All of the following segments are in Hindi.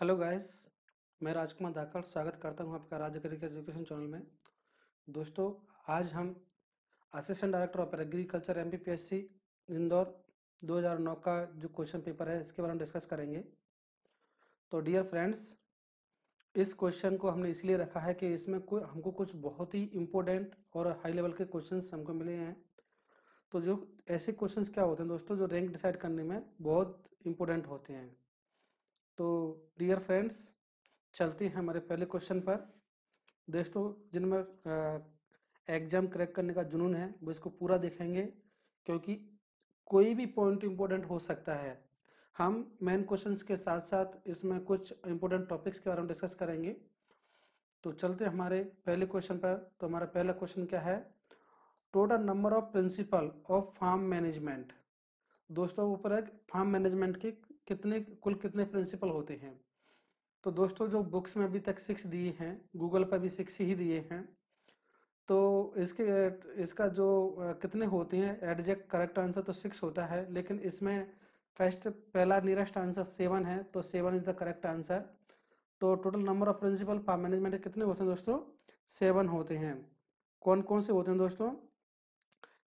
हेलो गाइस, मैं राजकुमार धाखड़ स्वागत करता हूं आपका राज एग्रीकल्चर एजुकेशन चैनल में। दोस्तों, आज हम assistant director of agriculture MPPSC Indore 2009 का जो क्वेश्चन पेपर है इसके बारे में डिस्कस करेंगे। तो डियर फ्रेंड्स, इस क्वेश्चन को हमने इसलिए रखा है कि इसमें हमको कुछ बहुत ही इम्पोर्टेंट और हाई लेवल के क्वेश्चन हमको मिले हैं। तो जो ऐसे क्वेश्चन क्या होते हैं दोस्तों, जो रैंक डिसाइड करने में बहुत इम्पोर्टेंट होते हैं। तो डियर फ्रेंड्स, चलते हैं हमारे पहले क्वेश्चन पर। दोस्तों, जिनमें एग्जाम क्रैक करने का जुनून है वो इसको पूरा देखेंगे, क्योंकि कोई भी पॉइंट इम्पोर्टेंट हो सकता है। हम मेन क्वेश्चंस के साथ साथ इसमें कुछ इम्पोर्टेंट टॉपिक्स के बारे में डिस्कस करेंगे। तो चलते हैं हमारे पहले क्वेश्चन पर। तो हमारा पहला क्वेश्चन क्या है, total number of principle of farm management. दोस्तों, ऊपर फार्म मैनेजमेंट के कुल कितने प्रिंसिपल होते हैं। तो दोस्तों, जो बुक्स में अभी तक 6 दिए हैं, गूगल पर भी 6 ही दिए हैं। तो इसका जो कितने होते हैं, एडजेक्ट करेक्ट आंसर तो 6 होता है, लेकिन इसमें पहला नियरेस्ट आंसर 7 है, तो 7 इज द करेक्ट आंसर। तो total number of principle farm management कितने होते हैं दोस्तों, 7 होते हैं। कौन कौन से होते हैं दोस्तों,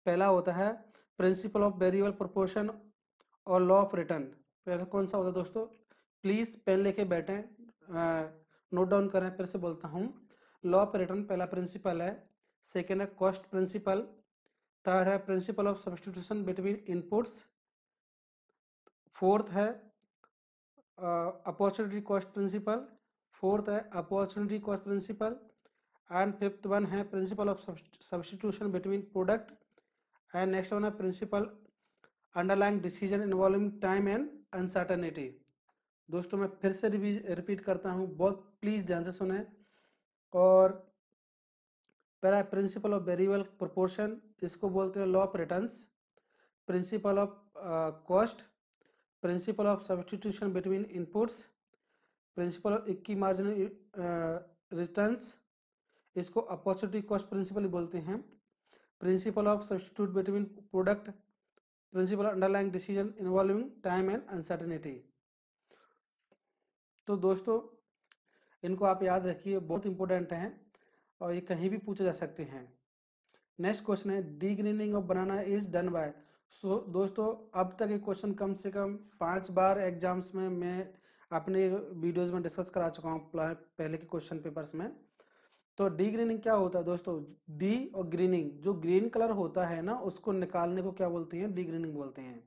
पहला होता है प्रिंसिपल ऑफ वेरिएबल प्रोपोर्शन और लॉ ऑफ रिटर्न। तो कौन सा होता है दोस्तों, प्लीज पेन लेके बैठें, नोट डाउन करें। फिर से बोलता हूँ, लॉ ऑफ रिटर्न पहला प्रिंसिपल है, सेकेंड है कॉस्ट प्रिंसिपल, थर्ड है principle of substitution between inputs, fourth है opportunity cost principle, and fifth one है principle of substitution between product, and next one है principle underlying decision involving time and uncertainty. दोस्तों, मैं फिर से रिपीट करता हूँ, बहुत प्लीज़ ध्यान से सुने। और पहला प्रिंसिपल ऑफ वेरिएबल प्रोपोर्शन, इसको बोलते हैं law of returns, principle of cost, principle of substitution between inputs, principle of equi marginal returns, इसको अपॉर्चुनिटी कॉस्ट प्रिंसिपल बोलते हैं, principle of substitute between product, principle underlying decision involving time and uncertainty. तो दोस्तों, इनको आप याद रखिए, बहुत इंपॉर्टेंट हैं और ये कहीं भी पूछे जा सकते हैं। नेक्स्ट क्वेश्चन है, degreening of banana is done by. So दोस्तों, अब तक ये क्वेश्चन कम से कम 5 बार एग्जाम्स में मैं अपने वीडियोज़ में डिस्कस करा चुका हूँ, पहले के क्वेश्चन पेपर्स में। तो डी ग्रीनिंग क्या होता है दोस्तों, डी और ग्रीनिंग, जो ग्रीन कलर होता है ना, उसको निकालने को क्या बोलते हैं, डी ग्रीनिंग बोलते हैं।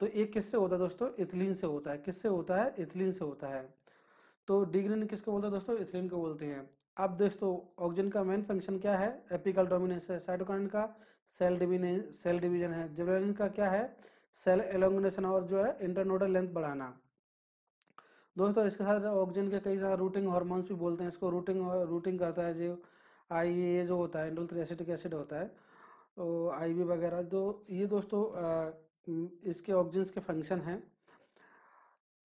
तो ये किससे होता है दोस्तों, इथिलीन से होता है। किससे होता है, इथिलीन से होता है। तो डी ग्रीनिंग किसको बोलते हैं दोस्तों, इथिलीन को बोलते हैं। अब दोस्तों, ऑक्सीजन का मेन फंक्शन क्या है, एपिकल डोमिनेंस है, साइटोकाइन का सेल डिवीजन है, जिब्रेलिन का क्या है, सेल एलोंगेशन, और जो है इंटरनोडल लेंथ बढ़ाना। दोस्तों, इसके साथ ऑक्सीजन के कई सारे रूटिंग हार्मोन्स भी बोलते हैं इसको, रूटिंग करता है जो आईए जो होता है, इंडोल्ट्री एसिटिक एसिड होता है, तो आईबी वगैरह। तो ये दोस्तों इसके ऑक्सीजन के फंक्शन हैं।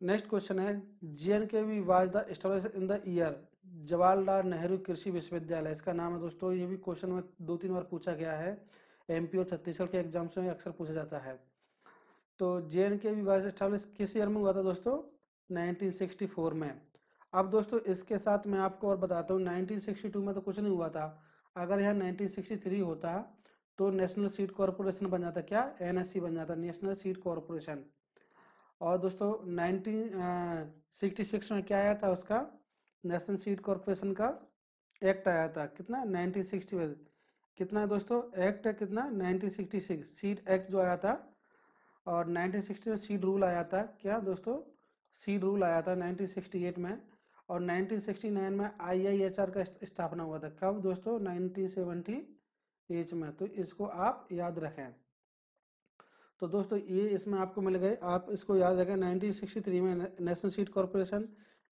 नेक्स्ट क्वेश्चन है, JNKV was the established in the year, Jawaharlal Nehru Krishi Vishwavidyalaya इसका नाम है। दोस्तों, ये भी क्वेश्चन में 2-3 बार पूछा गया है, एमपी और छत्तीसगढ़ के एग्जाम्स में अक्सर पूछा जाता है। तो जेएनकेवी वाज एस्टैब्लिश किस ईयर में हुआ था दोस्तों, 1964 में। अब दोस्तों, इसके साथ मैं आपको और बताता हूँ, 1962 में तो कुछ नहीं हुआ था। अगर यहाँ 1963 होता तो नेशनल सीड कॉरपोरेशन बन जाता, क्या एनएससी बन जाता, नेशनल सीड कॉरपोरेशन। और दोस्तों 1966 में क्या आया था, उसका नेशनल सीड कॉरपोरेशन का एक्ट आया था। कितना, 1960 में कितना है दोस्तों, एक्ट है कितना, 1966 सीड एक्ट जो आया था, और 1960 में सीड रूल आया था। क्या दोस्तों, सीड रूल आया था 1968 में, और 1969 में आईआईएचआर का स्थापना हुआ था। कब दोस्तों, 1978 में। तो इसको आप याद रखें। तो दोस्तों, ये इसमें आपको मिल गए, आप इसको याद रखें। 1963 में नेशनल सीड कॉरपोरेशन,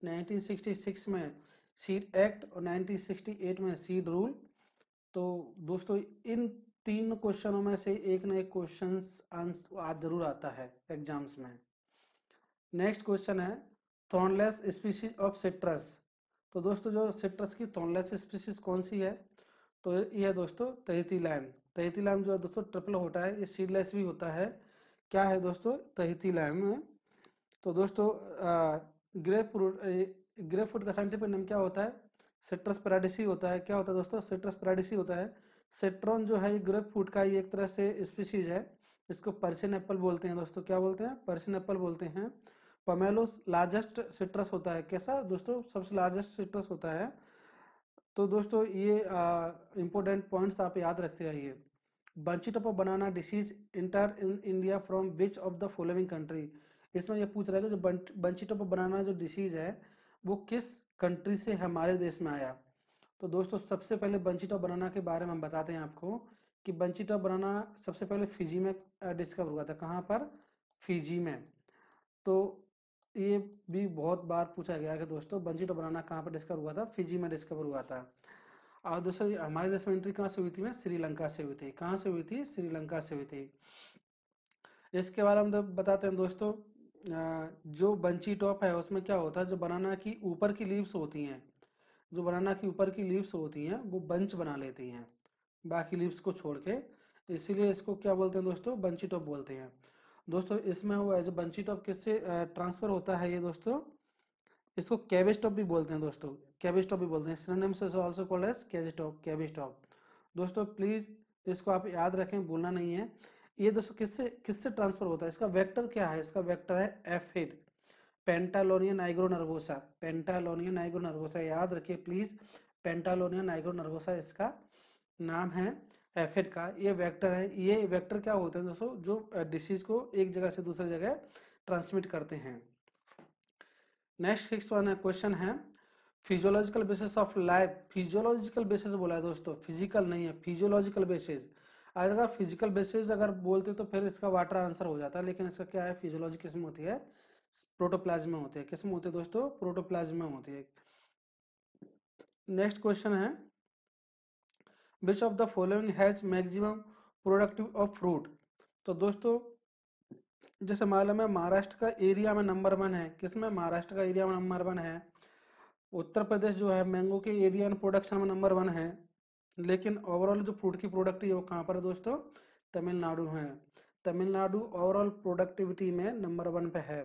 1966 में सीड एक्ट, और 1968 में सीड रूल। तो दोस्तों, इन 3 क्वेश्चनों में से एक ना एक क्वेश्चन आज जरूर आता है एग्जाम्स में। नेक्स्ट क्वेश्चन है, थॉर्नलेस स्पीशीज ऑफ सिट्रस। तो दोस्तों, जो सिट्रस की थॉर्नलेस स्पीशीज कौन सी है, तो ये है दोस्तों तहीति लाइम। तहीति लाइम जो है दोस्तों ट्रिपल होता है, ये सीडलेस भी होता है। क्या है दोस्तों, तहीति लाइम। तो दोस्तों, ग्रेपफ्रूट का साइंटिफिक नाम क्या होता है? सिट्रस पेराडिसी होता है। क्या होता है दोस्तों? सिट्रस पेराडिसी होता है। सिट्रॉन जो है ये ग्रेपफ्रूट का एक तरह से स्पीसीज है। इसको पर्सियन एप्पल बोलते हैं दोस्तों। क्या बोलते हैं? पर्सियन एप्पल बोलते हैं। पमेलो लार्जेस्ट सिट्रस होता है। कैसा दोस्तों? सबसे लार्जेस्ट सिट्रस होता है। तो दोस्तों ये इंपॉर्टेंट पॉइंट्स आप याद रखते जाइए। Bunchy top of banana disease enter in India from which of the following country. इसमें यह पूछ रहा है कि जो बंची टॉप ऑफ बनाना जो डिसीज है वो किस कंट्री से हमारे देश में आया। तो दोस्तों सबसे पहले बंची टॉप बनाना के बारे में हम बताते हैं आपको कि बंची टॉप बनाना सबसे पहले फिजी में डिस्कवर हुआ था। कहाँ पर? फिजी में। तो ये भी बहुत बार पूछा गया है कि दोस्तों बंची टॉप बनाना कहाँ पर डिस्कवर हुआ था? फिजी में डिस्कवर हुआ था। और दोस्तों हमारे देश में एंट्री कहाँ से हुई थी? श्रीलंका से हुई थी। कहाँ से हुई थी? श्रीलंका से हुई थी। इसके बारे में बताते हैं दोस्तों। जो बंची टॉप है उसमें क्या होता है? जो बनाना की ऊपर की लीव्स होती हैं, जो बनाना की ऊपर की लीव्स होती हैं वो बंच बना लेती हैं बाकी लीव्स को छोड़ के, इसीलिए इसको क्या बोलते हैं दोस्तों? बंची टॉप बोलते हैं। दोस्तों इसमें हुआ है जो बंची टॉप किससे ट्रांसफर होता है ये दोस्तों, इसको कैबेज टॉप भी बोलते हैं दोस्तों। कैबेज टॉप भी बोलते हैं। Synonyms also called as cabbage top, cabbage top. दोस्तों प्लीज़ इसको आप याद रखें, भूलना नहीं है। ये दोस्तों किससे ट्रांसफर होता है? इसका वेक्टर क्या है? इसका वेक्टर है aphid, Pentalonia nigronervosa. Pentalonia nigronervosa याद रखिए प्लीज़। पेंटालोनिया नाइग्रो नर्वोसा इसका नाम है एफ हेड का। ये वेक्टर है। ये वेक्टर क्या होते हैं दोस्तों? जो डिसीज को एक जगह से दूसरी जगह ट्रांसमिट करते हैं। नेक्स्ट 6 क्वेश्चन है physiological basis of life. Physiological basis बोला है दोस्तों, फिजिकल नहीं है, फिजियोलॉजिकल बेसिस। अगर फिजिकल बेसिस अगर बोलते तो फिर इसका वाटर आंसर हो जाता है, लेकिन इसका क्या है? फिजियोलॉजी किस्म होती है, प्रोटोप्लाज्म में होती है। किस्म होती है दोस्तों, प्रोटोप्लाज्म में होती है। नेक्स्ट क्वेश्चन है which of the following has maximum productive of fruit. तो दोस्तों जैसे मालूम है महाराष्ट्र का एरिया में नंबर 1 है। किसमें? महाराष्ट्र का एरिया में नंबर 1 है। उत्तर प्रदेश जो है मैंगो के एरिया में प्रोडक्शन में नंबर 1 है, लेकिन ओवरऑल जो फ्रूट की प्रोडक्टिविटी है वो कहाँ पर है दोस्तों? तमिलनाडु है। तमिलनाडु ओवरऑल प्रोडक्टिविटी में नंबर 1 पे है।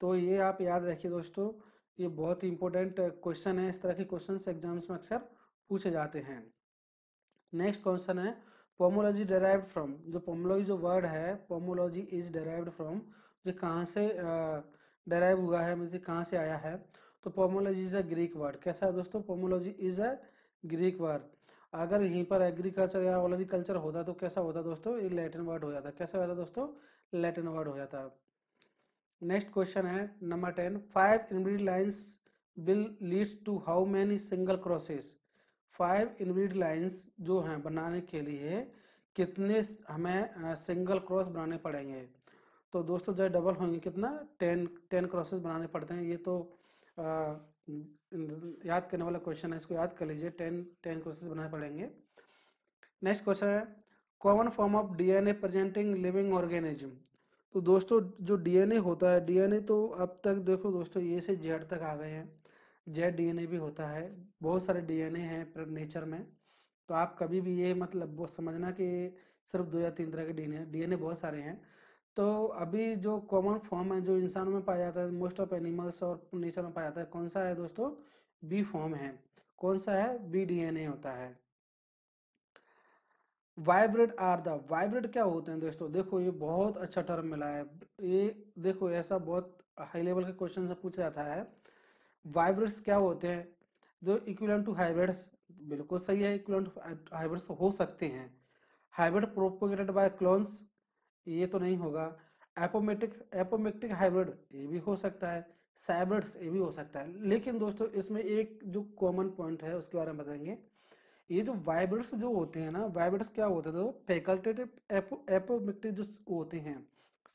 तो ये आप याद रखिए दोस्तों, ये बहुत ही इंपॉर्टेंट क्वेश्चन है। इस तरह के क्वेश्चंस एग्जाम्स में अक्सर पूछे जाते हैं। नेक्स्ट क्वेश्चन है पोमोलॉजी डेराइव्ड फ्रॉम। जो पोमोलॉजी जो वर्ड है, पोमोलॉजी इज डेराइव्ड फ्रॉम, जो कहाँ से डेराइव हुआ है, मतलब कहाँ से आया है। तो pomology is a Greek word. कैसा है दोस्तों? Pomology is a Greek word. अगर यहीं पर एग्रीकल्चर या ओलरीकल्चर होता तो कैसा होता दोस्तों? ये लैटिन वर्ड हो जाता। कैसा हो जाता दोस्तों? लैटिन वर्ड हो जाता। नेक्स्ट क्वेश्चन है number 10 5 inbreed lines will leads to how many single crosses. 5 inbreed lines जो हैं बनाने के लिए कितने हमें सिंगल क्रॉस बनाने पड़ेंगे। तो दोस्तों जो डबल होंगे कितना? 10 क्रॉसेस बनाने पड़ते हैं। ये तो याद करने वाला क्वेश्चन है, इसको याद कर लीजिए। 10 क्वेश्चन बनाने पड़ेंगे। नेक्स्ट क्वेश्चन है common form of DNA presenting living organism. तो दोस्तों जो डीएनए होता है, डीएनए तो अब तक देखो दोस्तों ये से जेड तक आ गए हैं, जेड डीएनए भी होता है, बहुत सारे डीएनए हैं नेचर में। तो आप कभी भी ये मतलब वो समझना कि सिर्फ 2 या 3 तरह के डीएनए बहुत सारे हैं। तो अभी जो कॉमन फॉर्म है जो इंसानों में पाया जाता है, मोस्ट ऑफ एनिमल्स और नेचर में पाया जाता है, कौन सा है दोस्तों? बी फॉर्म है। कौन सा है? बी डीएनए होता है। Vibrate are the. वाइब्रेट क्या होते हैं दोस्तों? देखो ये बहुत अच्छा टर्म मिला है। ये देखो ऐसा बहुत हाई लेवल के क्वेश्चन से पूछा जाता है। वाइब्रेट्स क्या होते हैं? जो इक्विवेलेंट टू हाइब्रिड्स, बिल्कुल सही है, इक्विवेलेंट हाइब्रिड्स हो सकते हैं। हाइब्रिड प्रोपोगेटेड बाय क्लोन्स, ये तो नहीं होगा। एपोमेटिक हाइब्रिड, ये भी हो सकता है। साइब्रिड्स, ये भी हो सकता है। लेकिन दोस्तों इसमें एक जो कॉमन पॉइंट है उसके बारे में बताएंगे। ये जो वाइब्रिड्स जो होते हैं ना, वाइब्रिड्स क्या होते हैं? तो फैकल्टेटिव एपोमेटिक जो होते हैं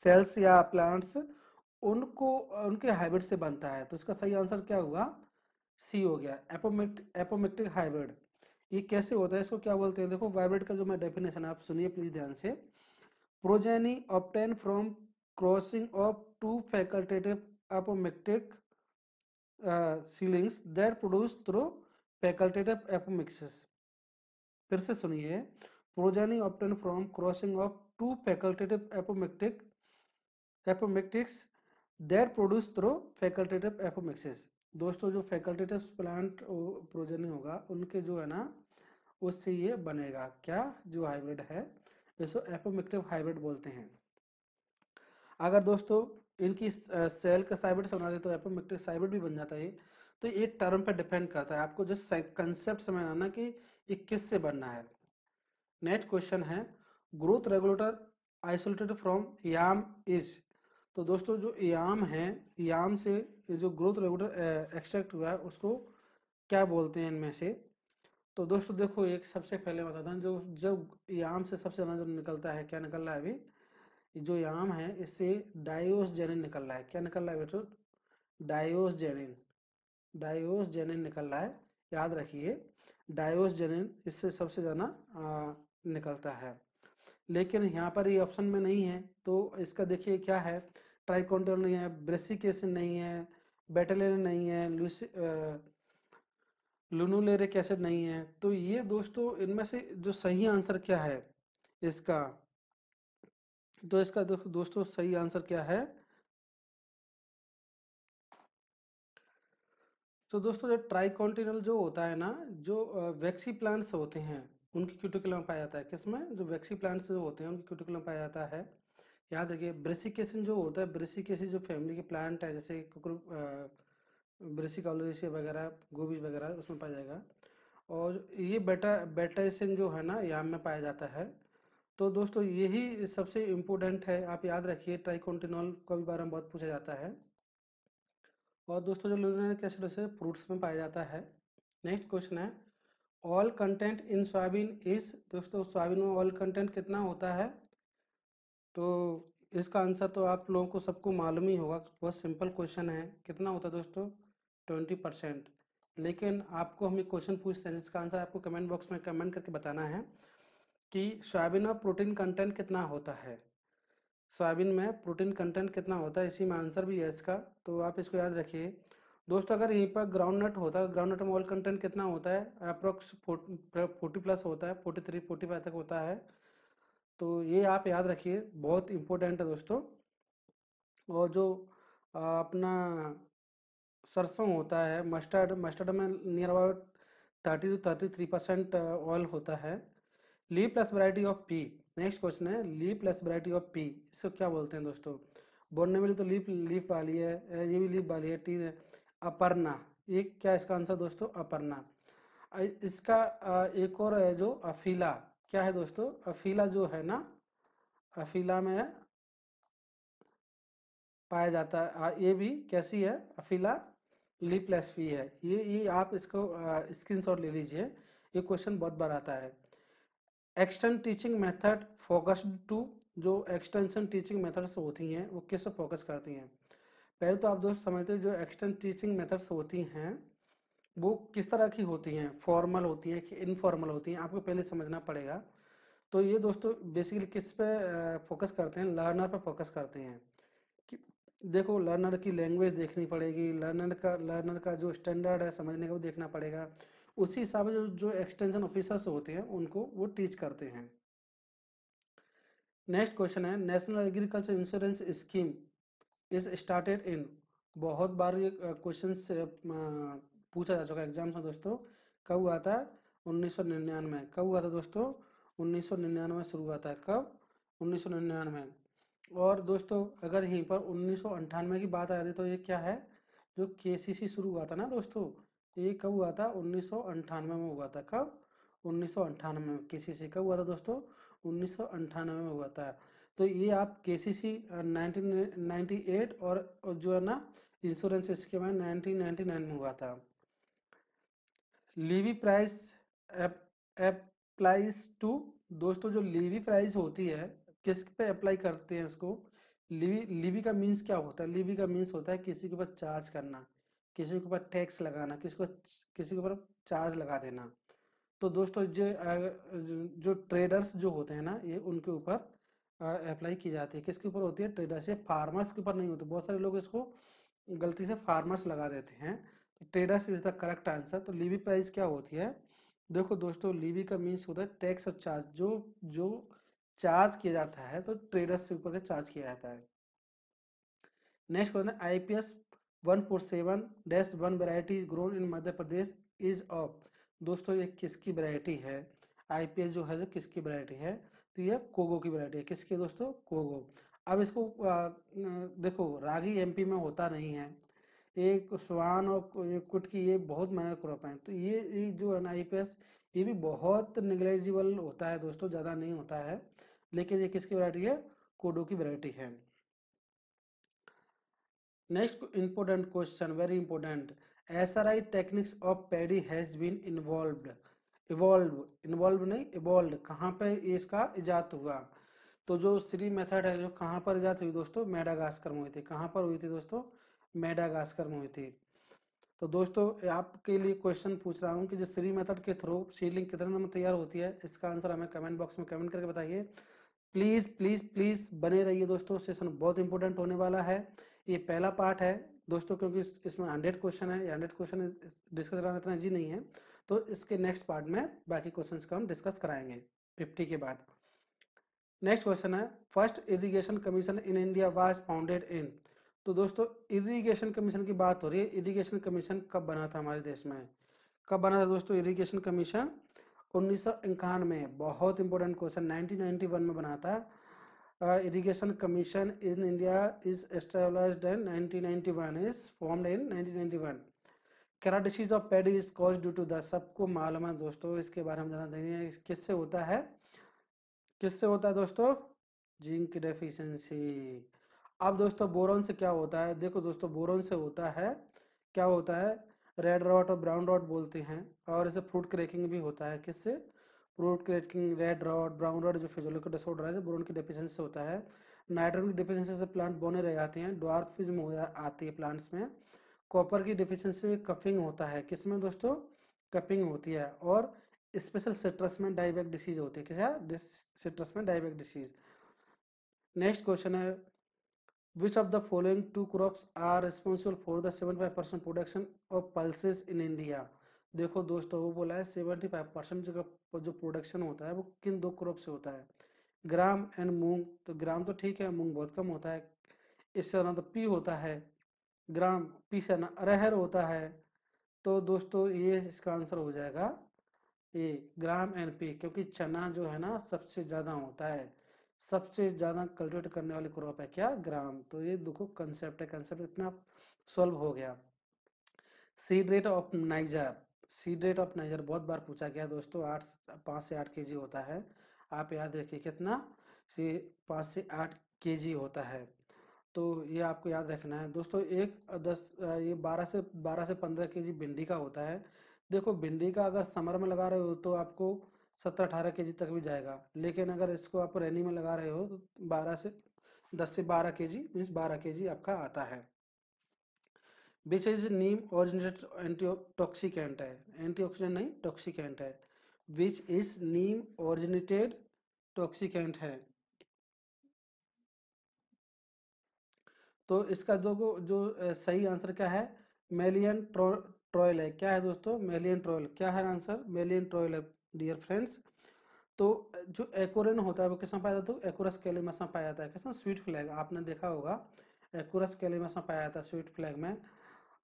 सेल्स या प्लांट्स, उनको उनके हाइब्रिड से बनता है। तो इसका सही आंसर क्या हुआ? सी हो गया, एपोमेटिक हाइब्रिड। ये कैसे होता है, इसको क्या बोलते हैं? देखो वाइब्रिड का जो मैं डेफिनेशन, आप सुनिए प्लीज ध्यान से। Progeny obtain from crossing of 2 facultative apomictic seedlings that produce through facultative apomixis. फिर से सुनिए, progeny obtain from crossing of 2 facultative apomictics that produce through facultative apomixis. दोस्तों जो फैकल्टेटिव प्लांट प्रोजनी होगा उनके जो है ना उससे ये बनेगा क्या जो हाइब्रिड है इसको एपोमिक्टिव हाइब्रिड बोलते हैं। अगर दोस्तों इनकी सेल का हाइब्रिड से बना दे तो एपोमिक्टिव हाइब्रिड भी बन जाता है। तो एक टर्म पर डिपेंड करता है, आपको जिस कंसेप्ट समझ आना कि ये किससे बनना है। नेक्स्ट क्वेश्चन है growth regulator isolated from yam is. तो दोस्तों जो याम है याम से जो ग्रोथ रेगुलेटर एक्सट्रैक्ट हुआ है उसको क्या बोलते हैं इनमें से। तो दोस्तों देखो एक सबसे पहले बताता हूँ जो जब याम से सबसे ज़्यादा जो निकलता है क्या निकल रहा है अभी जो याम है इससे डायोसजेनिन निकल रहा है। क्या निकल रहा है बेटो डायोसजेनिन, डायोसजेनिन निकल रहा है, याद रखिए डायोसजेनिन इससे सबसे ज़्यादा निकलता है। लेकिन यहाँ पर ये ऑप्शन में नहीं है तो इसका देखिए क्या है ट्राइकोंटोल नहीं है, ब्रेसिकेसिन नहीं है, बेटलेन नहीं है, लुनुलेरिक एसिड नहीं है। तो ये दोस्तों इनमें से जो सही आंसर क्या है इसका, तो इसका दोस्तों सही आंसर क्या है। तो दोस्तों जो ट्राइकोंटिनल जो होता है ना जो वैक्सी प्लांट्स होते हैं उनकी क्यूटिकुला में पाया जाता है। किसमें जो वैक्सी प्लांट्स जो होते हैं उनकी क्यूटिकुला में पाया जाता है, याद रखिए। ब्रेसिकेसिन जो होता है ब्रेसिकेसी जो फैमिली के प्लांट है जैसे ब्रेसिकोलोजिया वगैरह गोभी वगैरह उसमें पाया जाएगा। और ये बेटाइसिन जो है ना याम में पाया जाता है। तो दोस्तों यही सबसे इम्पोर्टेंट है, आप याद रखिए। ट्राइकोंटिनोल का भी बारे में बहुत पूछा जाता है। और दोस्तों जो लुनुलेरिक एसिड से फ्रूट्स में पाया जाता है। नेक्स्ट क्वेश्चन है oil content in soybean is. दोस्तों सोयाबीन में ऑयल कंटेंट कितना होता है, तो इसका आंसर तो आप लोगों को सबको मालूम ही होगा, बहुत सिंपल क्वेश्चन है। कितना होता है दोस्तों 20%। लेकिन आपको हम एक क्वेश्चन पूछते हैं जिसका आंसर आपको कमेंट बॉक्स में कमेंट करके बताना है कि सोयाबीन में प्रोटीन कंटेंट कितना होता है, सोयाबीन में प्रोटीन कंटेंट कितना होता है, इसी में आंसर भी है इसका। तो आप इसको याद रखिए दोस्तों। अगर यहीं पर ग्राउंड नट होता है, ग्राउंड नट में ऑयल कंटेंट कितना होता है अप्रॉक्स 40+ होता है, 43-45 तक होता है। तो ये आप याद रखिए, बहुत इम्पोर्टेंट है दोस्तों। और जो अपना सरसों होता है मस्टर्ड, मस्टर्ड में नियर अबाउट 30-33% ऑयल होता है। ली plus variety of pea. Next question है ली प्लस वैरायटी ऑफ पी, इसको क्या बोलते हैं दोस्तों। बोलने में तो लीफ लीफ वाली है, ये भी लीफ वाली है। टी अपर्णा, ये क्या इसका आंसर दोस्तों अपर्णा। इसका एक और है जो अफीला, क्या है दोस्तों अफीला जो है ना अफीला में पाया जाता है। ये भी कैसी है अफीला लीप्लेसफी है। ये आप इसको स्क्रीनशॉट ले लीजिए, ये क्वेश्चन बहुत बार आता है। Extern teaching method focused to, जो एक्सटेंशन टीचिंग मेथड्स होती हैं वो किस पर फोकस करती हैं। पहले तो आप दोस्त समझते हो जो एक्सटर्न टीचिंग मेथड्स होती हैं वो किस तरह की होती हैं, फॉर्मल होती है कि इनफॉर्मल होती हैं, आपको पहले समझना पड़ेगा। तो ये दोस्तों बेसिकली किस पे फोकस करते हैं, लर्नर पे फोकस करते हैं कि देखो लर्नर की लैंग्वेज देखनी पड़ेगी, लर्नर का जो स्टैंडर्ड है समझने का वो देखना पड़ेगा। उसी हिसाब से जो एक्सटेंशन ऑफिसर्स होते हैं उनको वो टीच करते हैं। नेक्स्ट क्वेश्चन है national agriculture insurance scheme is started in. बहुत बार ये क्वेश्चन पूछा जा चुका है एग्जाम में दोस्तों। कब हुआ था 1999। कब हुआ था दोस्तों 1999 शुरू हुआ था। कब 1999। और दोस्तों अगर यहीं पर 1998 की बात आ रही तो ये क्या है जो केसीसी शुरू हुआ था ना दोस्तों, ये कब हुआ था 1998 में हुआ था। कब 1998 में केसीसी कब हुआ था दोस्तों 1998 में हुआ था। तो ये आप केसीसी 1998 और जो है ना इंश्योरेंस स्कीम है 1999 में हुआ था। लीवी प्राइस अप्लाइज टू, दोस्तों जो लीवी प्राइस होती है किस पे अप्लाई करते हैं इसको। लीवी का मीन्स क्या होता है, लीवी का मीन्स होता है किसी के ऊपर चार्ज करना, किसी के ऊपर टैक्स लगाना, किसी के ऊपर चार्ज लगा देना। तो दोस्तों जो ट्रेडर्स जो होते हैं ना ये उनके ऊपर अप्लाई की जाती है। किसके ऊपर होती है ट्रेडर्स, ये फार्मर्स के ऊपर नहीं होती। बहुत सारे लोग इसको गलती से फार्मर्स लगा देते हैं। Traders is the correct answer. तो लीवी प्राइस क्या होती है देखो दोस्तों, लीवी का मीन्स होता है टैक्स और चार्ज, जो चार्ज किया जाता है तो ट्रेडर्स के ऊपर चार्ज किया जाता है। Next question IPS 147-1 variety grown in Madhya Pradesh is of. दोस्तों ये किसकी वैरायटी है? आईपीएस जो है किसकी वैरायटी है? तो ये कोगो की वैरायटी है। किसकी दोस्तों? कोगो। अब इसको देखो रागी एमपी में होता नहीं है, एक स्वान और कुट की ये बहुत माइनर क्रॉप है। तो ये जो है आईपीएस ये भी बहुत निगलेजिबल होता है दोस्तों, ज़्यादा नहीं होता है। लेकिन ये किसकी वैरायटी है? कोडो की वैरायटी है। Next important question, very important, SRI techniques of paddy has been evolve कहाँ पे इसका इजाद हुआ? तो जो श्री मेथड है जो कहाँ पर इजाद हुई दोस्तों? मेडागास्कर में हुई थी। कहाँ पर हुई थी दोस्तों? मेडागास्कर में हुई थी। तो दोस्तों आपके लिए क्वेश्चन पूछ रहा हूँ कि जो श्री मेथड के थ्रू सीडलिंग कितने नंबर तैयार होती है? इसका आंसर हमें कमेंट बॉक्स में कमेंट करके बताइए। प्लीज़ प्लीज़ प्लीज़ बने रहिए दोस्तों, सेशन बहुत इंपॉर्टेंट होने वाला है। ये पहला पार्ट है दोस्तों, क्योंकि इसमें 100 क्वेश्चन है। 100 क्वेश्चन डिस्कस कराना इतना जी नहीं है, तो इसके नेक्स्ट पार्ट में बाकी क्वेश्चंस का हम डिस्कस कराएंगे 50 के बाद। नेक्स्ट क्वेश्चन है, first irrigation commission in India was founded in. तो दोस्तों इरिगेशन कमीशन की बात हो रही है। इरिगेशन कमीशन कब बना था हमारे देश में? कब बना था दोस्तों इरिगेशन कमीशन? 1991 में। बहुत इंपॉर्टेंट क्वेश्चन, 1991 में बना था। Irrigation commission in India is established in 1991, is formed in 1991। Khaira disease of paddy is cause due to the, सबको मालूम है दोस्तों, इसके बारे में जाना देंगे। किससे होता है? किससे होता है दोस्तों? Zinc deficiency. अब दोस्तों बोरोन से क्या होता है? देखो दोस्तों बोरोन से होता है, क्या होता है? रेड रॉट और ब्राउन रॉट बोलते हैं, और इसे फ्रूट क्रैकिंग भी होता है। किससे? Fruit cracking, red rot, brown rot, जो फिजियोलॉजिकल डिसऑर्डर है जो बोरोन की डेफिशिएंसी से होता है। नाइट्रोजन की डेफिशिएंसी से प्लांट बोने रह जाते हैं, ड्वार्फिज्म हो आती है प्लांट्स में। कॉपर की डेफिशिएंसी से कफिंग होता है। किसमें दोस्तों? कफिंग होती है। और स्पेशल सिट्रस में डायबैक डिसीज होती है। क्या? सिट्रस में डायबैक डिसीज। नेक्स्ट क्वेश्चन है, Which of the following two crops are responsible for the 75% production of pulses in India? देखो दोस्तों वो बोला है 75% जो प्रोडक्शन होता है वो किन दो क्रॉप से होता है? Gram and moong. तो ग्राम तो ठीक है, मूंग बहुत कम होता है। इससे ना तो पी होता है, ग्राम पी से ना अरहर होता है। तो दोस्तों ये इसका आंसर हो जाएगा ये ग्राम एंड पी, क्योंकि चना जो है ना सबसे ज़्यादा होता है, सबसे ज़्यादा कल्टिवेट करने वाली क्रॉप है क्या? ग्राम। तो ये देखो कंसेप्ट है, कंसेप्ट इतना सॉल्व हो गया। Seed rate of niger, seed rate of niger बहुत बार पूछा गया दोस्तों। 5 से 8 केजी होता है, आप याद रखिए कितना? 5 से 8 केजी होता है। तो ये आपको याद रखना है दोस्तों। ये 12 से 15 केजी भिंडी का होता है। देखो भिंडी का अगर समर में लगा रहे हो तो आपको 17-18 केजी तक भी जाएगा, लेकिन अगर इसको आप रेनी में लगा रहे हो तो 10 से 12 केजी मीन्स 12 केजी आपका आता है। विच इज नीम ऑरिजिनेटेड एंटीटॉक्सिकेंट है, एंटीऑक्सीडेंट नहीं टॉक्सिकेंट है। Which is neem originated toxicant है। तो इसका जो सही आंसर क्या है? मेलियन ट्रॉयल है। क्या है दोस्तों? मेलियन ट्रॉयल। क्या है आंसर? मेलियन ट्रॉयल है डियर फ्रेंड्स। तो जो एकोरन होता है वो किसमें पाया जाता है? तो एकोरस कैलिमस में पाया जाता है। किसमें? Sweet flag. आपने देखा होगा एकोरस कैलिमस में पाया जाता है, स्वीट फ्लैग में।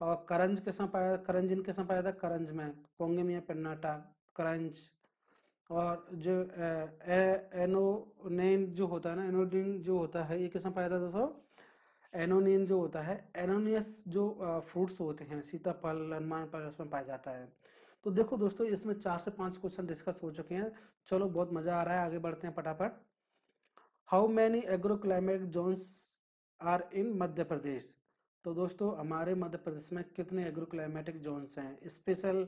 और करंज किसमें पाया? करंज इन किसमें पाया जाता है? करंज में, पोंगेमिया पेन्नाटा, करंज। और जो एनोनिन जो होता है ना, एनोडिन जो होता है, ये किसमें पाया जाता है दोस्तों? एनोनिन जो होता है, एनोनियस जो फ्रूट्स होते हैं, सीताफल, हनुमान फल, उसमें पाया जाता है। तो देखो दोस्तों इसमें 4 से 5 क्वेश्चन डिस्कस हो चुके हैं। चलो बहुत मज़ा आ रहा है, आगे बढ़ते हैं फटाफट। How many agro climate zones are in Madhya Pradesh? तो दोस्तों हमारे मध्य प्रदेश में कितने एग्रो क्लाइमेटिक जोन्स हैं? Special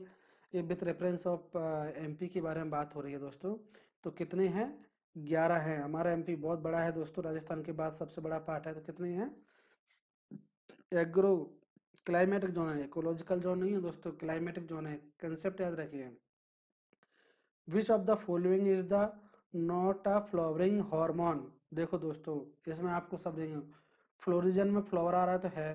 with reference of MP के बारे में बात हो रही है दोस्तों। तो कितने हैं? 11 हैं। हमारा एमपी बहुत बड़ा है दोस्तों, राजस्थान के बाद सबसे बड़ा पार्ट है। तो कितने हैं एग्रो क्लाइमेटिक जोन? है इकोलॉजिकल जोन नहीं है दोस्तों, क्लाइमेटिक जोन है। कंसेप्ट याद रखिए। Which of the following is the not a flowering hormone? देखो दोस्तों इसमें आपको सब देंगे। फ्लोरिजन में फ्लावर आ रहा तो है,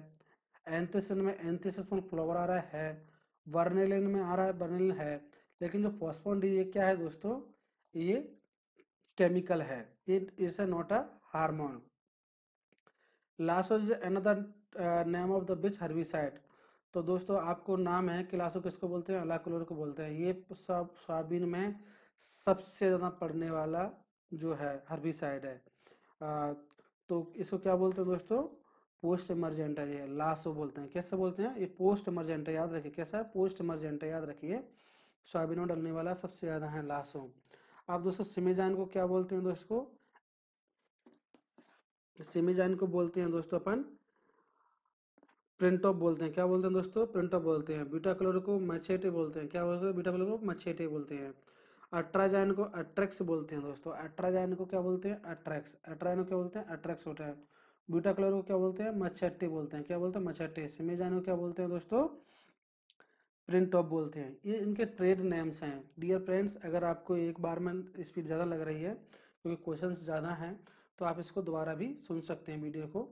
एंथेसिन में एंथेसिस में फ्लावर आ रहा है, वर्नेलिन में आ रहा है, वर्नेलिन है। लेकिन जो फॉस्फोन डी ये क्या है दोस्तों? ये केमिकल है, ये is not a hormone. Last is another name of the which herbicide. तो दोस्तों आपको नाम है, क्लासो किसको बोलते हैं, अलाकोलोर को बोलते हैं। ये सब सोयाबीन में सबसे ज़्यादा पड़ने वाला जो है हर्बिसाइड है। तो इसको क्या बोलते हैं दोस्तों, पोस्ट एमरजेंटा, ये लासो बोलते हैं। कैसे बोलते हैं, ये पोस्ट एमरजेंटा, याद रखिए कैसा है, पोस्ट एमरजेंटा, याद रखिए। सोयाबीन में डलने वाला सबसे ज़्यादा है लासो। आप दोस्तों सिमीजान को क्या बोलते हैं दोस्तों, सिमीजान को बोलते हैं दोस्तों अपन प्रिंटॉप बोलते हैं। क्या बोलते हैं दोस्तों, प्रिंटॉप बोलते हैं। बीटा क्लोरो को मचेटे बोलते हैं। क्या बोलते हैं, बीटा क्लोरो को मचेटे बोलते हैं। अट्राजाइन को अट्रैक्स बोलते हैं दोस्तों। अट्राजाइन को क्या बोलते हैं, अट्रैक्स। अट्राइन को क्या बोलते हैं, अट्रैक्स होता है। बीटा क्लोरो को क्या बोलते हैं, मचेटे बोलते हैं। क्या बोलते हैं, मचेटे। सिमीजान को क्या बोलते हैं दोस्तों, प्रिंटॉप बोलते हैं। ये इनके ट्रेड नेम्स हैं। डियर फ्रेंड्स, अगर आपको एक बार में स्पीड ज़्यादा लग रही है क्योंकि क्वेश्चन ज़्यादा हैं, तो आप इसको दोबारा भी सुन सकते हैं वीडियो को।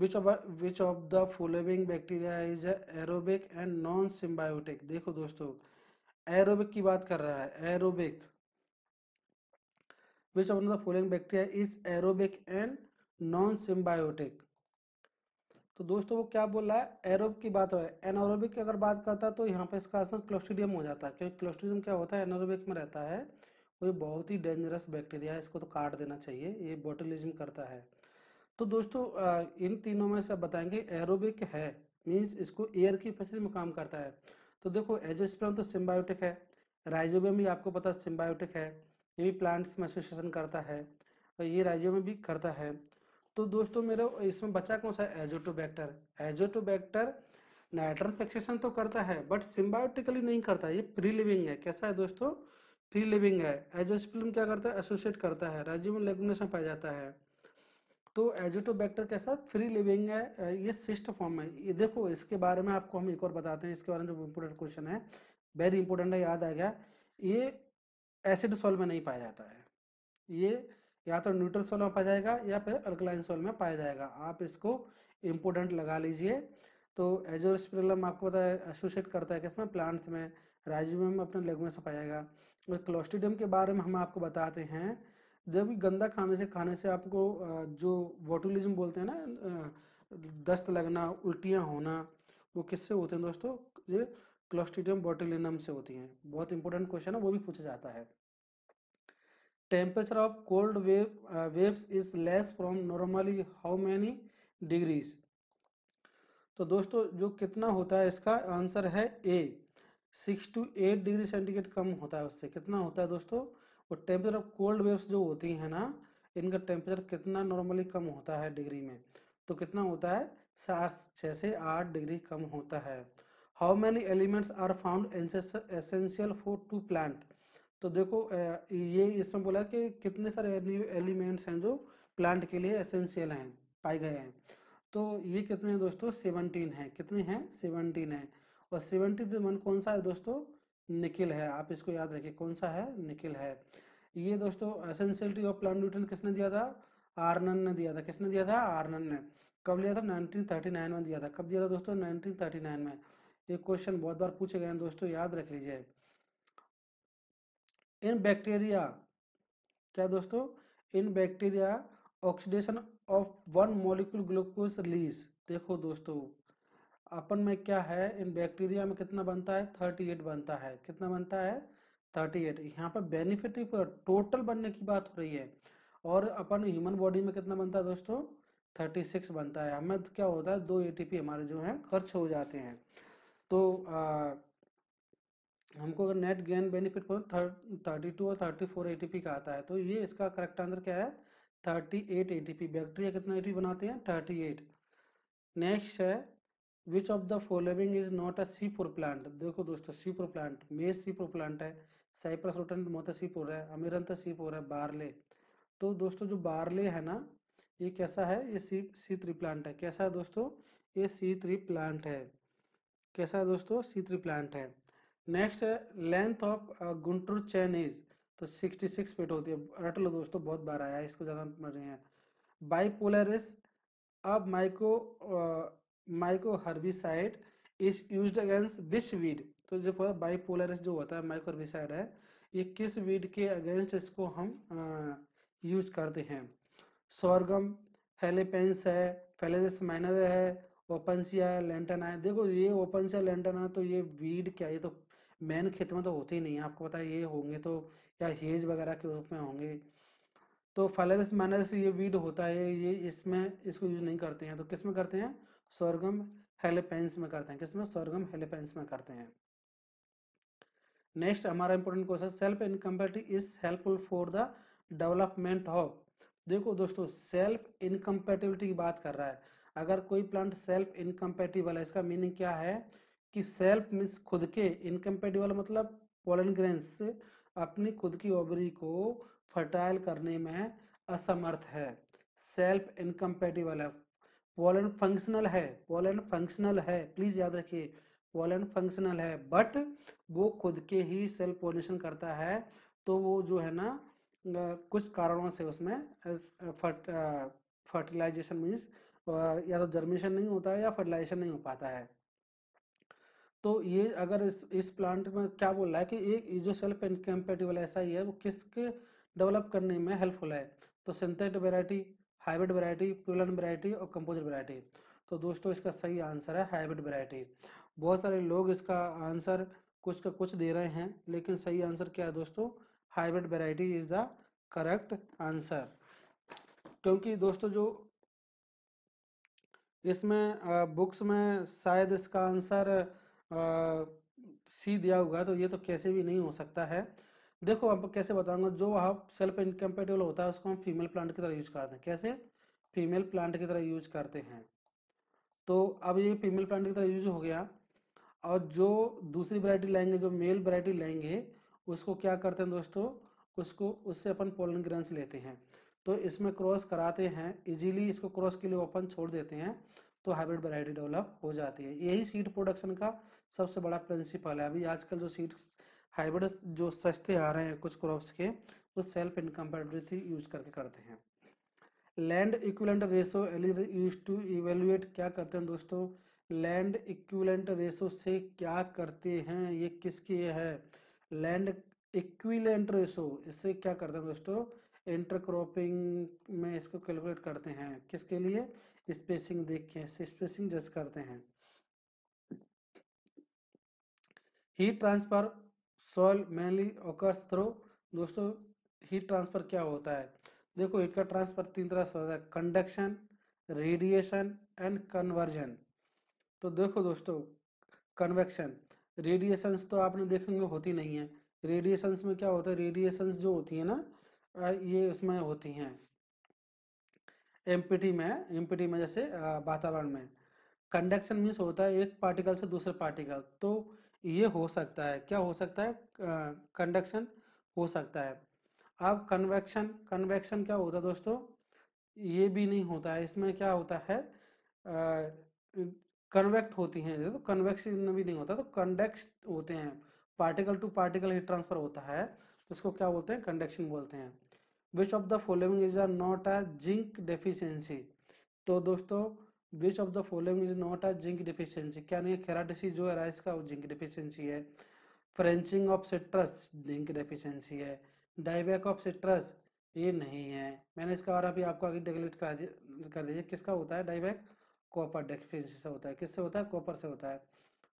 Which of the following bacteria is aerobic and non symbiotic. देखो दोस्तों, एरोबिक की बात कर रहा है, aerobic. Which of the following bacteria is aerobic and non symbiotic. तो दोस्तों वो क्या बोल रहा है, एरोबिक की बात हो रही है। एनारोबिक की अगर बात करता है तो यहाँ पे इसका आंसर क्लोस्ट्रीडियम हो जाता है, क्योंकि क्लोस्ट्रीडियम क्या होता है, एनारोबिक में रहता है। वो बहुत ही डेंजरस बैक्टीरिया है, इसको तो काट देना चाहिए, ये बोटलिज्म करता है। तो दोस्तों इन तीनों में से बताएंगे, एरोबिक है मीन्स इसको एयर की फैसिलिटी में काम करता है। तो देखो एजोस्पर्म तो सिम्बायोटिक है, राइजोबियम भी आपको पता है सिम्बायोटिक है, ये भी प्लांट्स में एसोसिएशन करता है, और ये राइजोबियम भी करता है। तो दोस्तों मेरा इसमें बचा कौन सा, एजोटोबैक्टर। एजोटोबैक्टर नाइट्रोजन फिक्सेशन तो करता है बट सिम्बायोटिकली नहीं करता, ये फ्री लिविंग है। कैसा है दोस्तों, फ्री लिविंग है। एजोस्पर्म क्या करता है, एसोसिएट करता है, राइजोबियम लेग्युमिनेशन पाया जाता है। तो एजोटोबैक्टर कैसा, फ्री लिविंग है, ये सिस्ट फॉर्म है। ये देखो इसके बारे में आपको हम एक और बताते हैं, इसके बारे में जो इम्पोर्टेंट क्वेश्चन है, वेरी इंपॉर्टेंट है, याद आ गया। ये एसिड सॉइल में नहीं पाया जाता है, ये या तो न्यूट्रल सॉइल में पाया जाएगा या फिर अल्कलाइन सॉइल में पाया जाएगा। आप इसको इम्पोर्टेंट लगा लीजिए। तो एजोस्पर्म आपको पता है एसोसिएट करता है किसमें, प्लांट्स में, राइजोबियम में अपने लेग्युम से पाया जाएगा। और क्लोस्ट्रीडियम के बारे में हम आपको बताते हैं, जब भी गंदा खाने से आपको जो बोटुलिज्म बोलते हैं ना, दस्त लगना, उल्टियाँ होना, वो किससे होते हैं दोस्तों, ये क्लोस्ट्रीडियम बोटुलिनम से होती हैं। बहुत इंपॉर्टेंट क्वेश्चन है, वो भी पूछा जाता है। Temperature of cold waves is less from normally how many degrees. तो दोस्तों जो कितना होता है, इसका आंसर है ए, 6 to 8 डिग्री सेंटीग्रेड कम होता है उससे। कितना होता है दोस्तों, और टेम्परेचर ऑफ कोल्ड वेव्स जो होती है ना, इनका टेम्परेचर कितना नॉर्मली कम होता है डिग्री में, तो कितना होता है, 6 से 8 डिग्री कम होता है। How many elements are found essential for to plant. तो देखो ये इसमें बोला कि कितने सारे एलिमेंट्स हैं जो प्लांट के लिए एसेंशियल हैं, पाए गए हैं। तो ये कितने हैं दोस्तों, 17 हैं। कितने हैं, 17 हैं। और 17 कौन सा है दोस्तों, निकिल है। आप इसको याद रखिए, कौन सा है, निकिल है। ये दोस्तों एसेंशियलिटी ऑफ प्लांट न्यूट्रिएंट किसने दिया था, आर्नन ने दिया था। किसने दिया था, आर्नन ने। कब लिया था, 1939 में दिया था। कब दिया था दोस्तों, 1939 में। ये क्वेश्चन बहुत बार पूछे गए हैं दोस्तों, याद रख लीजिए। इन बैक्टीरिया, क्या दोस्तों, in bacteria oxidation of 1 molecule glucose release. देखो दोस्तों अपन में क्या है, इन बैक्टीरिया में कितना बनता है, 38 बनता है। कितना बनता है, 38। यहाँ पर बेनिफिट ही पूरा टोटल बनने की बात हो रही है। और अपन ह्यूमन बॉडी में कितना बनता है दोस्तों, 36 बनता है। हमें क्या होता है, 2 ATP हमारे जो हैं खर्च हो जाते हैं। तो हमको अगर नेट गेन बेनिफिट 32 और 34 ATP का आता है। तो ये इसका करेक्ट आंसर क्या है, 38 ATP। बैक्टीरिया कितना ATP बनाते हैं, 38। नेक्स्ट है which of the following is not a C four plant. देखो दोस्तों C four plant, maize C four plant है, साइप्रस रोटेंट मोटा सीफोर है, अमीरंथा सीफोर है, बारले। तो दोस्तों जो बारले है ना, ये कैसा है, ये C3 प्लांट है। कैसा है दोस्तों, ये C3 प्लांट है। कैसा है दोस्तों, C3 प्लांट है। नेक्स्ट है length of Gunter chain is, तो 66 फीट होती है। रट लो दोस्तों, बहुत बार आया है, इसको ज़्यादा पढ़ रहे हैं। बाईपोलर इज अब micro herbicide is use against which weed. तो जो पूरा बाईपोलर जो होता है माइको हर्बिसाइड है, ये किस वीड के अगेंस्ट इसको हम यूज करते हैं। सोरगम, हेलेपेंस है, फेलेरिस माइनर है, ओपनसिया लेंटना, देखो ये ओपनसिया लेंटना तो ये वीड क्या, ये तो मेन खेत में तो होते ही नहीं है, आपको पता है, ये होंगे तो या हेज वगैरह के रूप में होंगे। तो फाइलरस माइनस ये वीड होता है, ये इसमें इसको यूज नहीं करते हैं। तो किस में करते हैं? सोरगम हेलिपेंस में करते हैं। किस में? सोरगम हेलिपेंस में करते हैं। नेक्स्ट हमारा important question, self incompatibility is helpful for the development of. देखो दोस्तों, सेल्फ इनकम्पेटिबिलिटी की बात कर रहा है। अगर कोई प्लांट सेल्फ इनकम्पेटिबल है, इसका मीनिंग क्या है कि सेल्फ मीन्स खुद के, इनकम्पेटिबल मतलब पोलन ग्रेन्स अपनी खुद की ओवरी को फर्टाइल करने में असमर्थ है, सेल्फ इनकम्पेटिबल है। पोलन फंक्शनल है, पोलन फंक्शनल है, प्लीज याद रखिए, पोलन फंक्शनल है, बट वो खुद के ही सेल्फ पोलिनेशन करता है, तो वो जो है ना कुछ कारणों से उसमें फर्टिलाइजेशन मीन्स या तो जर्मिनेशन नहीं होता है या फर्टिलाइजेशन नहीं हो पाता है। तो ये अगर इस प्लांट में क्या बोल रहा है कि ये जो सेल्फ इनकम्पेटिबल ऐसा ही है, वो किसके डेवलप करने में हेल्पफुल है? तो synthetic variety, hybrid variety, प्यूलन variety और कंपोजिट वैरायटी। तो दोस्तों इसका सही आंसर है हाइब्रिड वैरायटी। बहुत सारे लोग इसका आंसर कुछ का कुछ दे रहे हैं, लेकिन सही आंसर क्या है दोस्तों? Hybrid variety is the correct answer. क्योंकि दोस्तों जो इसमें बुक्स में शायद इसका आंसर सी दिया होगा, तो ये तो कैसे भी नहीं हो सकता है। देखो आपको कैसे बताऊंगा, जो आप सेल्फ इनकम्पेटिबल होता है उसको हम फीमेल प्लांट की तरह यूज करते हैं। कैसे? फीमेल प्लांट की तरह यूज करते हैं। तो अब ये फीमेल प्लांट की तरह यूज हो गया, और जो दूसरी वैरायटी लाएंगे, जो मेल वैरायटी लाएंगे, उसको क्या करते हैं दोस्तों, उसको उससे अपन पोलन ग्रेन्स लेते हैं, तो इसमें क्रॉस कराते हैं इजीली, इसको क्रॉस के लिए अपन छोड़ देते हैं, तो हाइब्रिड वैरायटी डेवलप हो जाती है। यही सीड प्रोडक्शन का सबसे बड़ा प्रिंसिपल है। अभी आजकल जो सीड हाइब्रिड जो सस्ते आ रहे हैं कुछ क्रॉप्स के, वो सेल्फ इनकम्पेटिबिलिटी यूज करके करते हैं। Land equivalent ratio use to evaluate, क्या करते हैं दोस्तों, लैंड इक्विवेलेंट रेशो से क्या करते हैं, ये किसकी है? लैंड इक्विवेलेंट रेशो, इससे क्या करते हैं दोस्तों, इंटरक्रॉपिंग में इसको कैलकुलेट करते हैं। किसके लिए? स्पेसिंग देख के स्पेसिंग जज करते हैं। Heat transfer soil mainly occurs through, दोस्तों हीट ट्रांसफर क्या होता है? देखो हीट का ट्रांसफर तीन तरह से होता है, कंडक्शन, रेडिएशन एंड कन्वर्जन। तो देखो दोस्तों, कन्वेक्शन, रेडिएशंस तो आपने देखेंगे होती नहीं है। रेडिएशंस में क्या होता है? रेडिएशंस जो होती है ना ये उसमें होती हैं एमपीटी में जैसे वातावरण में। कंडक्शन मीन्स होता है एक पार्टिकल से दूसरे पार्टिकल, तो ये हो सकता है, क्या हो सकता है? कंडक्शन हो सकता है। अब कन्वेक्शन, कन्वेक्शन क्या होता है दोस्तों? ये भी नहीं होता है, इसमें क्या होता है? कन्वेक्ट होती हैं, तो कन्वेक्शन भी नहीं होता, तो कंडक्ट होते हैं, particle to particle heat transfer होता है, तो इसको क्या बोलते हैं? कंडक्शन बोलते हैं। Which of the following is not a zinc deficiency, तो दोस्तों which of the following is not a zinc deficiency, क्या नहीं है? केराटिसी जो है राइस का, वो जिंक डेफिशिएंसी है। Frenching of citrus zinc deficiency है। डाइबैक ऑफ सिट्रस ये नहीं है, मैंने इसका और अभी आपको आगे डिग्लेट कर दीजिए। किसका होता है डाइबैक? कॉपर डेफिशिएंसी से होता है। किससे होता है? कॉपर से होता है।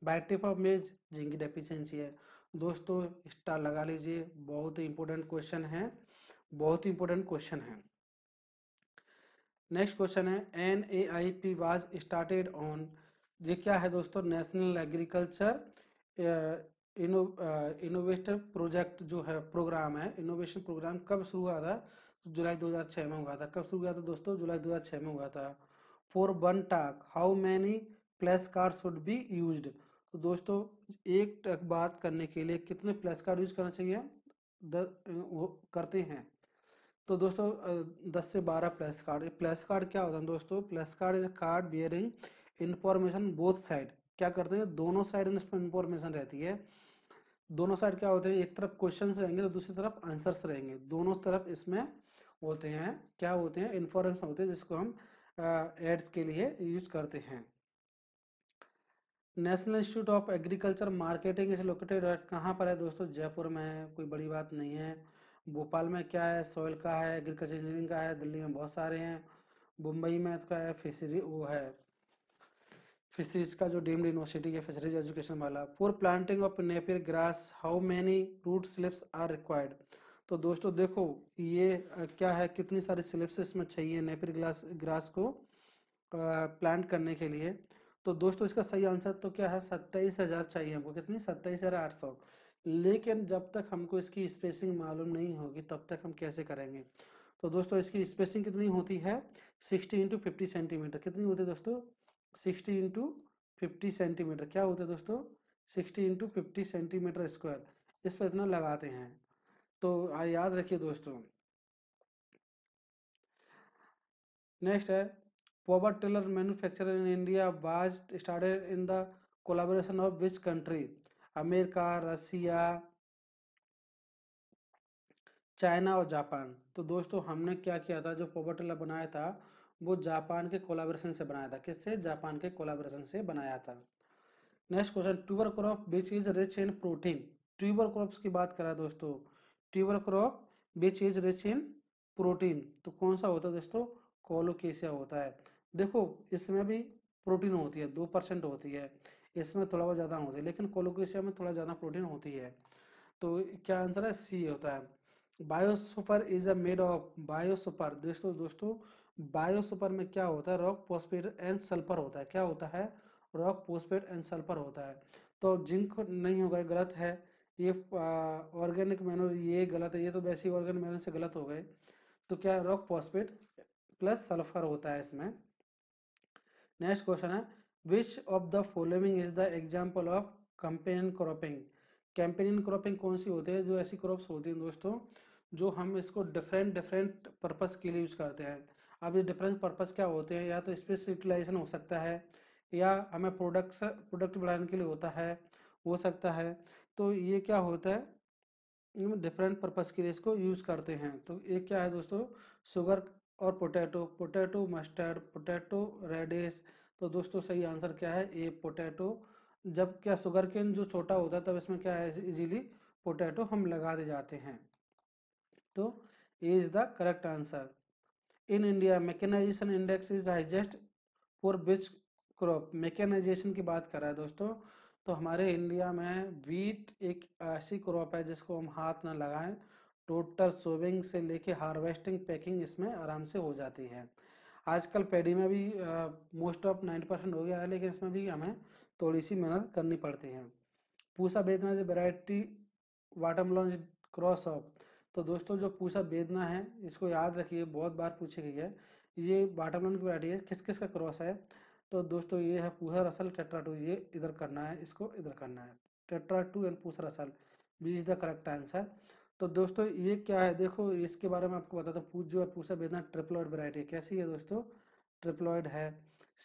बायोटिप ऑफ मेज जिंक डेफिशिएंसी है। दोस्तों स्टार लगा लीजिए, बहुत ही इंपॉर्टेंट क्वेश्चन है, बहुत ही इंपॉर्टेंट क्वेश्चन है। नेक्स्ट क्वेश्चन है NAIP वाज स्टार्टेड ऑन, ये क्या है दोस्तों? नेशनल एग्रीकल्चर इनोवेटिव प्रोजेक्ट जो है प्रोग्राम है, इनोवेशन प्रोग्राम। कब शुरू हुआ था? जुलाई 2006 में हुआ था। कब शुरू हुआ था दोस्तों? जुलाई 2006 में हुआ था। For one task how many flash card should be used, तो दोस्तों एक बात करने के लिए कितने फ्लैश कार्ड यूज करना चाहिए? 10 करते हैं। तो दोस्तों 10 से 12 फ्लैश कार्ड। फ्लैश कार्ड क्या होता है दोस्तों? Flash card is card bearing information both side, क्या करते हैं? दोनों साइड इन्फॉर्मेशन रहती है। दोनों साइड क्या होते हैं? एक तरफ क्वेश्चंस रहेंगे तो दूसरी तरफ आंसर्स रहेंगे, दोनों तरफ इसमें होते हैं, क्या होते हैं? इन्फॉर्मेशन होते हैं, जिसको हम एड्स के लिए यूज करते हैं। National institute of agriculture marketing is located कहाँ पर है दोस्तों? जयपुर में है, कोई बड़ी बात नहीं है। भोपाल में क्या है? सॉइल का है, एग्रीकल्चर इंजीनियरिंग का है। दिल्ली में बहुत सारे हैं, मुंबई में इसका है फिशरी वो है। फिशरीज का जो डीम्ड यूनिवर्सिटी है फिशरीज एजुकेशन वाला। For planting of napier grass how many root slips are required. तो दोस्तों देखो ये क्या है, कितनी सारी स्लिप्स इसमें चाहिए नेपियर ग्रास को प्लांट करने के लिए। तो दोस्तों इसका सही आंसर तो क्या है 27,000 चाहिए हमको, कितनी 27,800। लेकिन जब तक हमको इसकी स्पेसिंग मालूम नहीं होगी तब तक हम कैसे करेंगे। तो दोस्तों इसकी स्पेसिंग कितनी होती है 60 × 50 सेंटीमीटर। कितनी होती है दोस्तों 60 × 50 सेंटीमीटर। क्या होता है दोस्तों 60 × 50 सेंटीमीटर स्क्वायर। इस पर इतना लगाते हैं तो याद रखिए दोस्तों। नेक्स्ट है power tiller manufacture in India was started in the collaboration of which country. America, Russia, China और जापान। तो दोस्तों हमने क्या किया था, जो पॉवर टिलर बनाया था वो जापान के कोलाबोरेशन से बनाया था। किससे? जापान के कोलाबोरेशन से बनाया था। Next question tuber crop which is rich in protein. Tuber crops की बात करा दोस्तों, tuber crop which is rich in protein तो कौन सा होता है दोस्तों कोलोकेशिया होता है। देखो इसमें भी प्रोटीन होती है 2% होती है, इसमें थोड़ा बहुत ज़्यादा होती है लेकिन कोलोकेशिया में थोड़ा ज़्यादा प्रोटीन होती है। तो क्या आंसर है सी होता है। Biosuper is a made of. Biosuper दोस्तों बायोसुपर में क्या होता है रॉक फॉस्फेट एंड सल्फर होता है। क्या होता है रॉक फॉस्फेट एंड सल्फर होता है। तो जिंक नहीं होगा, गलत है ये। ऑर्गेनिक मैनर ये गलत है, ये तो वैसे ही ऑर्गेनिक मैनर से गलत हो गए। तो क्या रॉक फॉस्फेट प्लस सल्फर होता है इसमें। नेक्स्ट क्वेश्चन है which of the following is the example of companion cropping. Companion cropping कौन सी होती है, जो ऐसी क्रॉप्स होती हैं दोस्तों जो हम इसको डिफरेंट पर्पस के लिए यूज करते हैं। अब ये डिफरेंट पर्पस क्या होते हैं, या तो स्पेस यूटिलाइजेशन हो सकता है, या हमें प्रोडक्ट बढ़ाने के लिए होता है, हो सकता है। तो ये क्या होता है डिफरेंट पर्पस के लिए इसको यूज करते हैं। तो ये क्या है दोस्तों शुगर और पोटैटो मस्टर्ड, पोटैटो रेडिश। तो दोस्तों सही आंसर क्या है ए पोटैटो। जब क्या शुगर केन जो छोटा होता है तब इसमें क्या है इजीली पोटैटो हम लगा दे जाते हैं। तो A is the correct answer. In India mechanization index is highest for which crop. Mechanization की बात कर रहा है दोस्तों, तो हमारे इंडिया में व्हीट एक ऐसी क्रॉप है जिसको हम हाथ ना लगाएं। टोटल सोविंग से लेके हार्वेस्टिंग पैकिंग इसमें आराम से हो जाती है। आजकल पैडी में भी मोस्ट ऑफ 90% हो गया है, लेकिन इसमें भी हमें थोड़ी सी मेहनत करनी पड़ती है। पूसा बेदाना जो वेराइटी वाटरमेलन क्रॉस ऑफ। तो दोस्तों जो पूसा बेदाना है इसको याद रखिए, बहुत बार पूछी गई है। ये वाटरमेलन की वेराइटी है, किस किस का क्रॉस है। तो दोस्तों ये है पूसा रसल टेट्रा 2, ये इधर करना है, इसको इधर करना है। Tetra 2 and Pusa Rasal B is the correct answer. तो दोस्तों ये क्या है, देखो इसके बारे में आपको बताता हूँ। जो है पूसा बेदाना ट्रिप्लॉइड वैरायटी है। कैसी है दोस्तों ट्रिप्लॉइड है,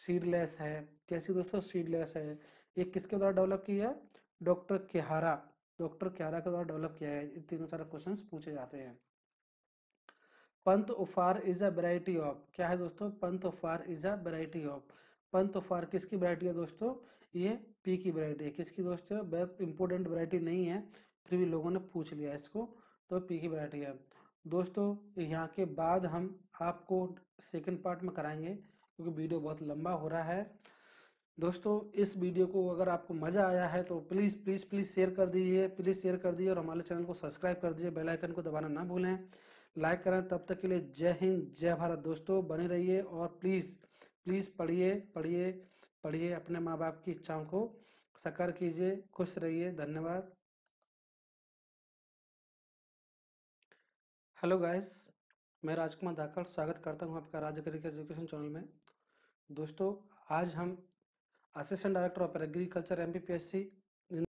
सीडलेस है। कैसी दोस्तों सीडलेस है। ये किसके द्वारा डेवलप किया है डॉक्टर क्यारा के द्वारा डेवलप किया है। ये तीनों सारे क्वेश्चन पूछे जाते हैं। Pant Ufar is a variety of. क्या है दोस्तों Pant Ufar is a variety of. Pant Ufar किसकी वैरायटी है दोस्तों, ये पी की वैरायटी है। किसकी दोस्तों बहुत इंपॉर्टेंट वैरायटी नहीं है, फिर भी लोगों ने पूछ लिया इसको। तो पी की वैरायटी है दोस्तों। यहाँ के बाद हम आपको सेकंड पार्ट में कराएंगे क्योंकि वीडियो बहुत लंबा हो रहा है। दोस्तों इस वीडियो को अगर आपको मज़ा आया है तो प्लीज़ शेयर कर दीजिए, और हमारे चैनल को सब्सक्राइब कर दीजिए। बेल आइकन को दबाना ना भूलें, लाइक करें। तब तक के लिए जय हिंद जय भारत दोस्तों, बने रहिए और प्लीज़ पढ़िए, अपने माँ बाप की इच्छाओं को साकार कीजिए। खुश रहिए, धन्यवाद। हेलो गाइस, मैं राजकुमार धाखड़ स्वागत करता हूं आपका राज एग्रीकल्चर एजुकेशन चैनल में। दोस्तों आज हम assistant director of agriculture MPPSC